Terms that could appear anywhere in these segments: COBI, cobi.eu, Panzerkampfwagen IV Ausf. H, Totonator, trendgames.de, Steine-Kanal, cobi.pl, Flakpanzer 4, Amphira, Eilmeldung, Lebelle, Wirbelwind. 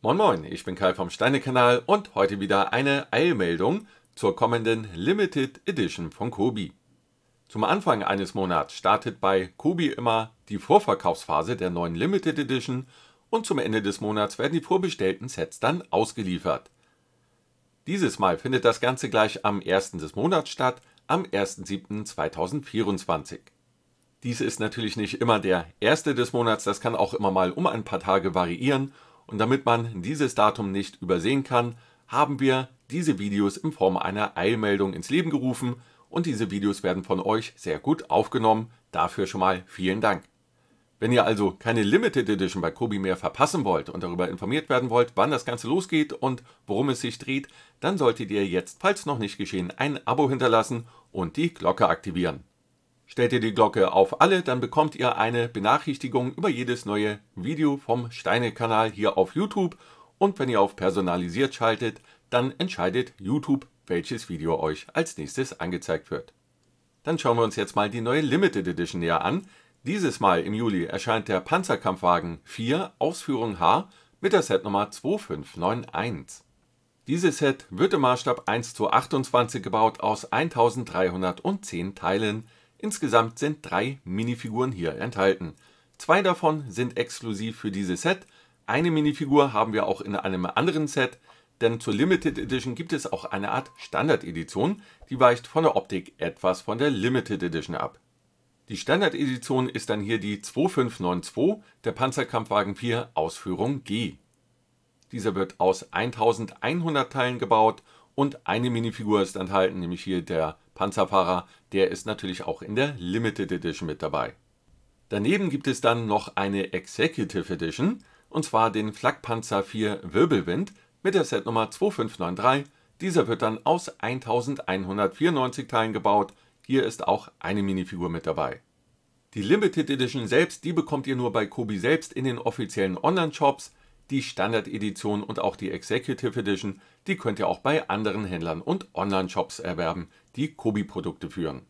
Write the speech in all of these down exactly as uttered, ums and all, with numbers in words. Moin Moin, ich bin Kai vom Steine-Kanal und heute wieder eine Eilmeldung zur kommenden Limited Edition von COBI. Zum Anfang eines Monats startet bei COBI immer die Vorverkaufsphase der neuen Limited Edition und zum Ende des Monats werden die vorbestellten Sets dann ausgeliefert. Dieses Mal findet das Ganze gleich am ersten des Monats statt, am ersten siebten zweitausendvierundzwanzig. Dies ist natürlich nicht immer der erste des Monats, das kann auch immer mal um ein paar Tage variieren. Und damit man dieses Datum nicht übersehen kann, haben wir diese Videos in Form einer Eilmeldung ins Leben gerufen und diese Videos werden von euch sehr gut aufgenommen. Dafür schon mal vielen Dank. Wenn ihr also keine Limited Edition bei COBI mehr verpassen wollt und darüber informiert werden wollt, wann das Ganze losgeht und worum es sich dreht, dann solltet ihr jetzt, falls noch nicht geschehen, ein Abo hinterlassen und die Glocke aktivieren. Stellt ihr die Glocke auf alle, dann bekommt ihr eine Benachrichtigung über jedes neue Video vom Steine-Kanal hier auf YouTube. Und wenn ihr auf Personalisiert schaltet, dann entscheidet YouTube, welches Video euch als nächstes angezeigt wird. Dann schauen wir uns jetzt mal die neue Limited Edition näher an. Dieses Mal im Juli erscheint der Panzerkampfwagen vier Ausf. H mit der Setnummer zwei fünf neun eins. Dieses Set wird im Maßstab eins zu achtundzwanzig gebaut aus eintausenddreihundertzehn Teilen. Insgesamt sind drei Minifiguren hier enthalten. Zwei davon sind exklusiv für dieses Set. Eine Minifigur haben wir auch in einem anderen Set, denn zur Limited Edition gibt es auch eine Art Standard-Edition, die weicht von der Optik etwas von der Limited Edition ab. Die Standard-Edition ist dann hier die zwei fünf neun zwei, der Panzerkampfwagen vier Ausführung G. Dieser wird aus eintausendeinhundert Teilen gebaut und eine Minifigur ist enthalten, nämlich hier der Panzerfahrer, der ist natürlich auch in der Limited Edition mit dabei. Daneben gibt es dann noch eine Executive Edition, und zwar den Flakpanzer vier Wirbelwind mit der Setnummer zwei fünf neun drei. Dieser wird dann aus eintausendeinhundertvierundneunzig Teilen gebaut. Hier ist auch eine Minifigur mit dabei. Die Limited Edition selbst, die bekommt ihr nur bei COBI selbst in den offiziellen Online-Shops. Die Standard Edition und auch die Executive Edition, die könnt ihr auch bei anderen Händlern und Online-Shops erwerben, die COBI-Produkte führen.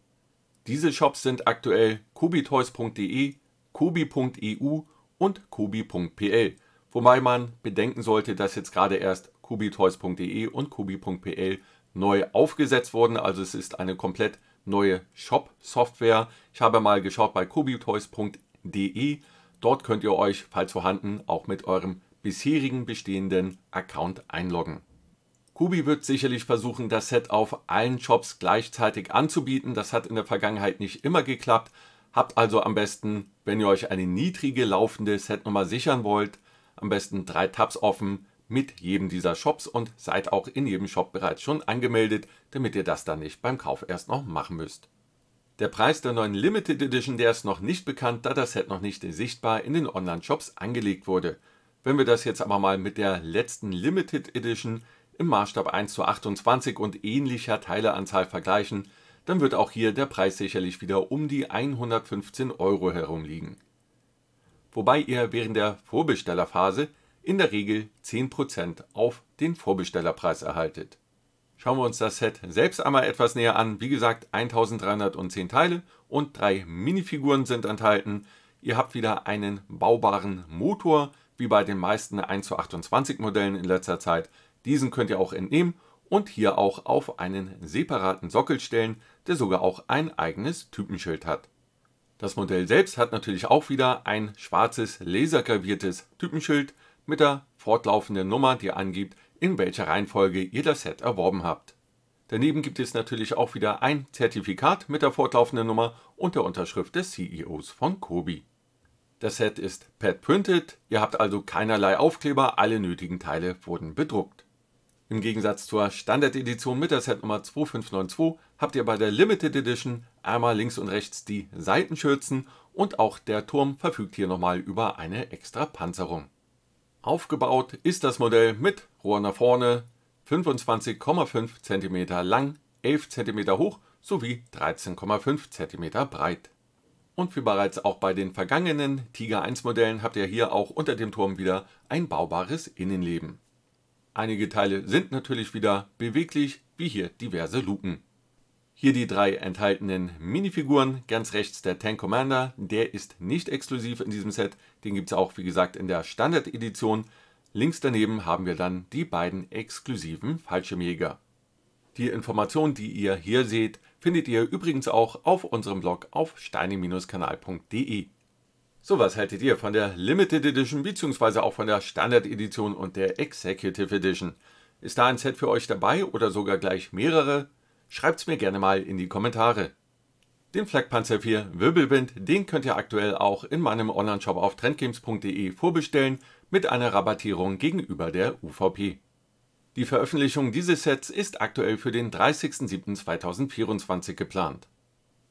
Diese Shops sind aktuell cobi toys punkt de, cobi punkt e u und cobi punkt p l, wobei man bedenken sollte, dass jetzt gerade erst cobi toys punkt de und cobi punkt p l neu aufgesetzt wurden, also es ist eine komplett neue Shop-Software. Ich habe mal geschaut bei cobi toys punkt de, dort könnt ihr euch, falls vorhanden, auch mit eurem bisherigen bestehenden Account einloggen. COBI wird sicherlich versuchen, das Set auf allen Shops gleichzeitig anzubieten. Das hat in der Vergangenheit nicht immer geklappt. Habt also am besten, wenn ihr euch eine niedrige laufende Setnummer sichern wollt, am besten drei Tabs offen mit jedem dieser Shops und seid auch in jedem Shop bereits schon angemeldet, damit ihr das dann nicht beim Kauf erst noch machen müsst. Der Preis der neuen Limited Edition, der ist noch nicht bekannt, da das Set noch nicht sichtbar in den Online-Shops angelegt wurde. Wenn wir das jetzt aber mal mit der letzten Limited Edition im Maßstab eins zu achtundzwanzig und ähnlicher Teileanzahl vergleichen, dann wird auch hier der Preis sicherlich wieder um die hundertfünfzehn Euro herumliegen. Wobei ihr während der Vorbestellerphase in der Regel zehn Prozent auf den Vorbestellerpreis erhaltet. Schauen wir uns das Set selbst einmal etwas näher an. Wie gesagt, eintausenddreihundertzehn Teile und drei Minifiguren sind enthalten. Ihr habt wieder einen baubaren Motor, wie bei den meisten eins zu achtundzwanzig Modellen in letzter Zeit. Diesen könnt ihr auch entnehmen und hier auch auf einen separaten Sockel stellen, der sogar auch ein eigenes Typenschild hat. Das Modell selbst hat natürlich auch wieder ein schwarzes lasergraviertes Typenschild mit der fortlaufenden Nummer, die angibt, in welcher Reihenfolge ihr das Set erworben habt. Daneben gibt es natürlich auch wieder ein Zertifikat mit der fortlaufenden Nummer und der Unterschrift des C E Os von COBI. Das Set ist pad printed, ihr habt also keinerlei Aufkleber, alle nötigen Teile wurden bedruckt. Im Gegensatz zur Standard-Edition mit der Setnummer zwei fünf neun zwei habt ihr bei der Limited Edition einmal links und rechts die Seitenschürzen und auch der Turm verfügt hier nochmal über eine extra Panzerung. Aufgebaut ist das Modell mit Rohr nach vorne, fünfundzwanzig Komma fünf Zentimeter lang, elf Zentimeter hoch sowie dreizehn Komma fünf Zentimeter breit. Und wie bereits auch bei den vergangenen Tiger eins Modellen habt ihr hier auch unter dem Turm wieder ein baubares Innenleben. Einige Teile sind natürlich wieder beweglich, wie hier diverse Luken. Hier die drei enthaltenen Minifiguren, ganz rechts der Tank Commander, der ist nicht exklusiv in diesem Set, den gibt es auch wie gesagt in der Standard Edition. Links daneben haben wir dann die beiden exklusiven Fallschirmjäger. Die Informationen, die ihr hier seht, findet ihr übrigens auch auf unserem Blog auf steine Bindestrich kanal Punkt de. So, was haltet ihr von der Limited Edition bzw. auch von der Standard Edition und der Executive Edition? Ist da ein Set für euch dabei oder sogar gleich mehrere? Schreibt's mir gerne mal in die Kommentare. Den Flakpanzer vier Wirbelwind, den könnt ihr aktuell auch in meinem Onlineshop auf trendgames Punkt de vorbestellen mit einer Rabattierung gegenüber der U V P. Die Veröffentlichung dieses Sets ist aktuell für den dreißigsten siebten zweitausendvierundzwanzig geplant.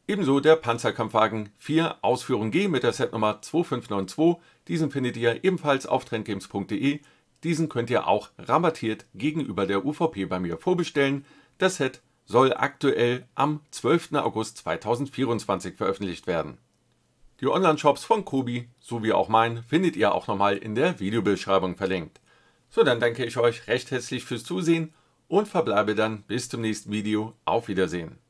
Ebenso der Panzerkampfwagen vier Ausf. G mit der Setnummer zwei fünf neun zwei, diesen findet ihr ebenfalls auf trendgames Punkt de. Diesen könnt ihr auch rabattiert gegenüber der U V P bei mir vorbestellen. Das Set soll aktuell am zwölften August zweitausendvierundzwanzig veröffentlicht werden. Die Online-Shops von COBI sowie auch meinen findet ihr auch nochmal in der Videobeschreibung verlinkt. So, dann danke ich euch recht herzlich fürs Zusehen und verbleibe dann bis zum nächsten Video. Auf Wiedersehen.